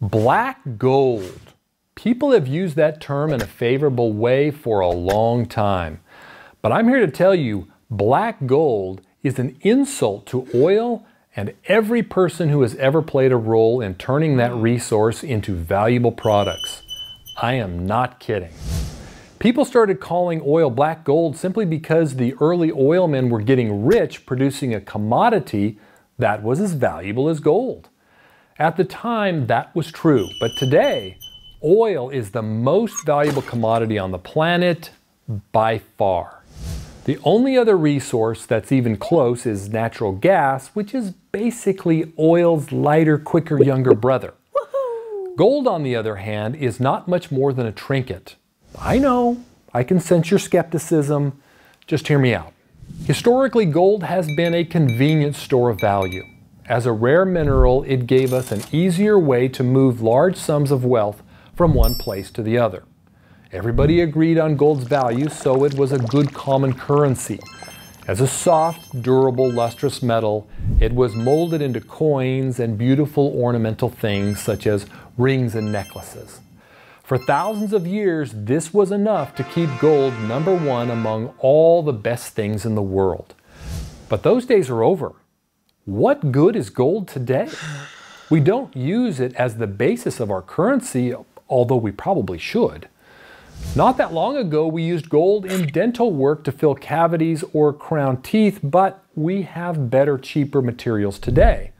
Black gold. People have used that term in a favorable way for a long time. But I'm here to tell you, black gold is an insult to oil and every person who has ever played a role in turning that resource into valuable products. I am not kidding. People started calling oil black gold simply because the early oil men were getting rich producing a commodity that was as valuable as gold. At the time, that was true, but today, oil is the most valuable commodity on the planet by far. The only other resource that's even close is natural gas, which is basically oil's lighter, quicker, younger brother. Gold, on the other hand, is not much more than a trinket. I know, I can sense your skepticism. Just hear me out. Historically, gold has been a convenient store of value. As a rare mineral, it gave us an easier way to move large sums of wealth from one place to the other. Everybody agreed on gold's value, so it was a good common currency. As a soft, durable, lustrous metal, it was molded into coins and beautiful ornamental things such as rings and necklaces. For thousands of years, this was enough to keep gold number one among all the best things in the world. But those days are over. What good is gold today? We don't use it as the basis of our currency, although we probably should. Not that long ago, we used gold in dental work to fill cavities or crown teeth, but we have better, cheaper materials today.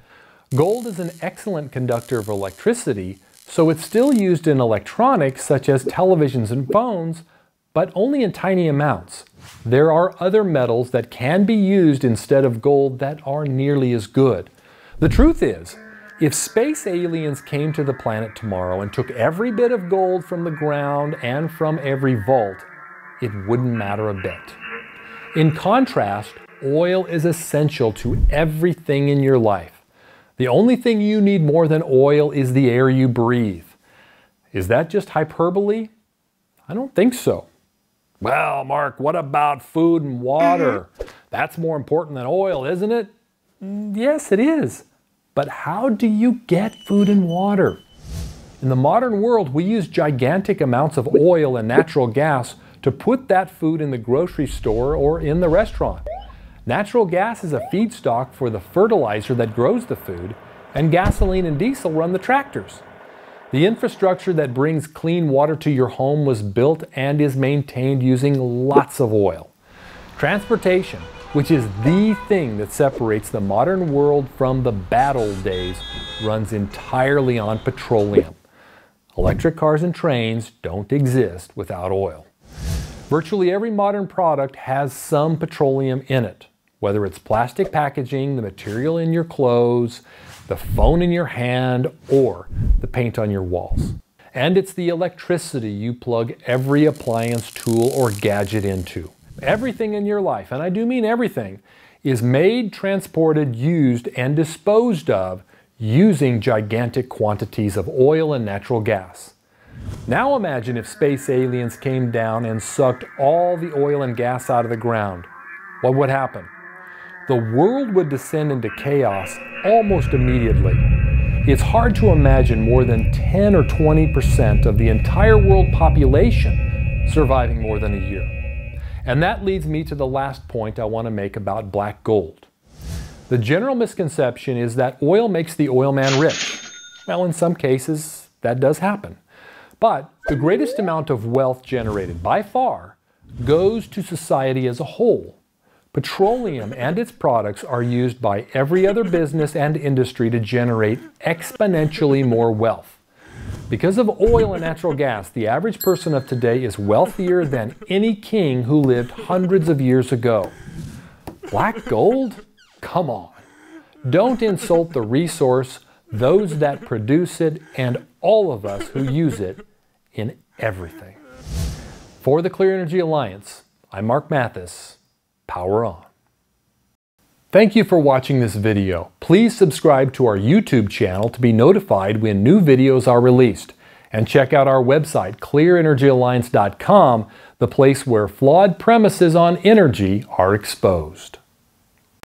Gold is an excellent conductor of electricity, so it's still used in electronics such as televisions and phones, but only in tiny amounts. There are other metals that can be used instead of gold that are nearly as good. The truth is, if space aliens came to the planet tomorrow and took every bit of gold from the ground and from every vault, it wouldn't matter a bit. In contrast, oil is essential to everything in your life. The only thing you need more than oil is the air you breathe. Is that just hyperbole? I don't think so. Well, Mark, what about food and water? That's more important than oil, isn't it? Yes, it is. But how do you get food and water? In the modern world, we use gigantic amounts of oil and natural gas to put that food in the grocery store or in the restaurant. Natural gas is a feedstock for the fertilizer that grows the food, and gasoline and diesel run the tractors. The infrastructure that brings clean water to your home was built and is maintained using lots of oil. Transportation, which is the thing that separates the modern world from the bad old days, runs entirely on petroleum. Electric cars and trains don't exist without oil. Virtually every modern product has some petroleum in it. Whether it's plastic packaging, the material in your clothes, the phone in your hand, or the paint on your walls. And it's the electricity you plug every appliance, tool, or gadget into. Everything in your life, and I do mean everything, is made, transported, used, and disposed of using gigantic quantities of oil and natural gas. Now imagine if space aliens came down and sucked all the oil and gas out of the ground. What would happen? The world would descend into chaos almost immediately. It's hard to imagine more than 10 or 20% of the entire world population surviving more than a year. And that leads me to the last point I want to make about black gold. The general misconception is that oil makes the oil man rich. Well, in some cases, that does happen. But the greatest amount of wealth generated, by far, goes to society as a whole. Petroleum and its products are used by every other business and industry to generate exponentially more wealth. Because of oil and natural gas, the average person of today is wealthier than any king who lived hundreds of years ago. Black gold? Come on. Don't insult the resource, those that produce it, and all of us who use it in everything. For the Clear Energy Alliance, I'm Mark Mathis. Power on. Thank you for watching this video. Please subscribe to our YouTube channel to be notified when new videos are released. And check out our website, clearenergyalliance.com, the place where flawed premises on energy are exposed.